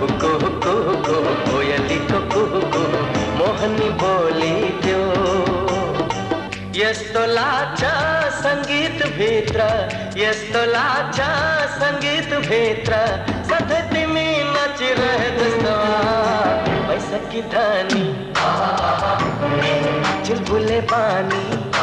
हुको हुको हुको कोयली को हुको मोहनी बोली त्यो यस्तो लाचा संगीत भित्र यस्तो लाचा संगीत भित्र सधैँ तिमी नचिरह जस्तो पैसा की धनी चुलबुले पानी